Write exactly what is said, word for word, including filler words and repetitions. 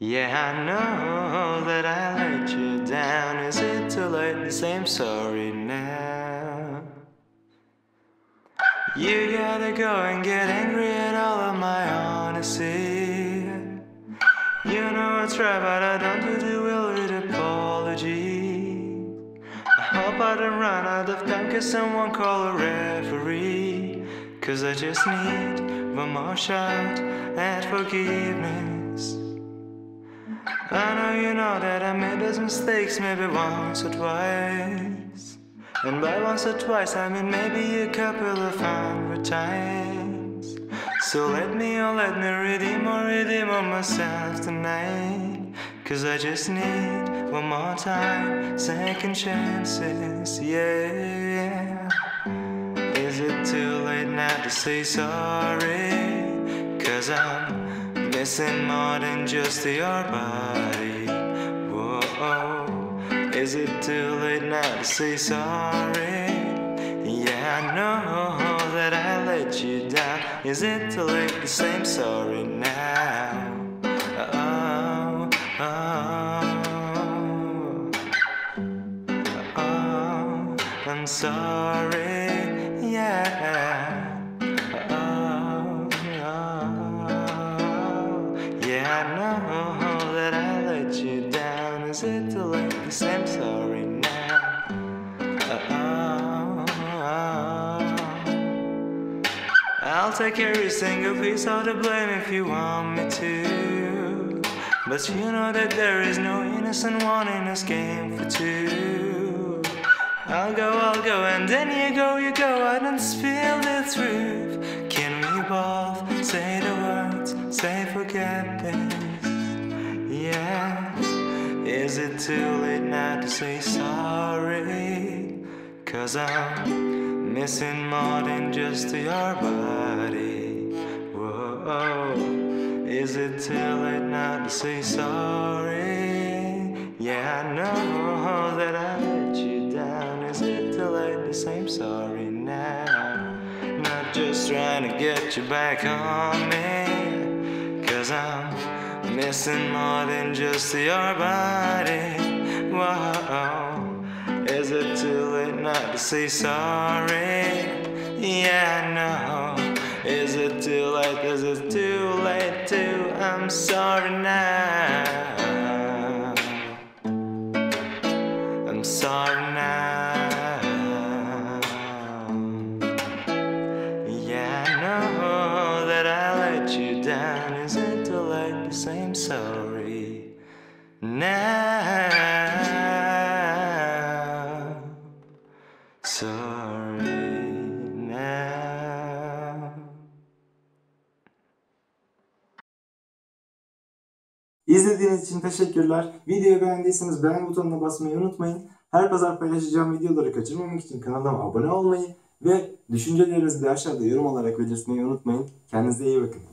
Yeah, I know that I let you down. Is it too late to say I'm sorry now? You gotta go and get angry at all of my honesty. You know I try, but I don't do the well-written apology. I hope I don't run out of time, cause someone call a referee. Cause I just need one more shot at forgiveness. I know you know that I made those mistakes maybe once or twice. And by once or twice I mean maybe a couple of hundred times. So let me, oh let me redeem or redeem on myself tonight. Cause I just need one more time, second chances, yeah. Is it too late now to say sorry? Cause I'm missing more than just your body. Whoa, is it too late now to say sorry? Yeah, I know that I let you down. Is it too late to say I'm sorry now? Oh, oh, oh, oh, I'm sorry, yeah. Is it too late to say I'm sorry now? Oh, oh, oh. I'll take every single piece of the blame if you want me to. But you know that there is no innocent one in this game for two. I'll go, I'll go, and then you go, you go, I don't spill the truth. Can we both say the words, say forget this? Yeah. Is it too late now to say sorry? Cause I'm missing more than just your body. Whoa, is it too late now to say sorry? Yeah, I know that I let you down. Is it too late to say I'm sorry now? Not just trying to get you back on me. Cause I'm missing more than just your body. Whoa, is it too late not to say sorry? Yeah, I know. Is it too late? Is it too late too? I'm sorry now. I'm sorry now. Yeah, I know that I let you down. Is it like the same sorry now? Sorry now. İzlediğiniz için teşekkürler. Videoyu beğendiyseniz beğen butonuna basmayı unutmayın. Her pazar paylaşacağım videoları kaçırmamak için kanalıma abone olmayı ve düşüncelerinizi de aşağıda yorum olarak belirtmeyi unutmayın. Kendinize iyi bakın.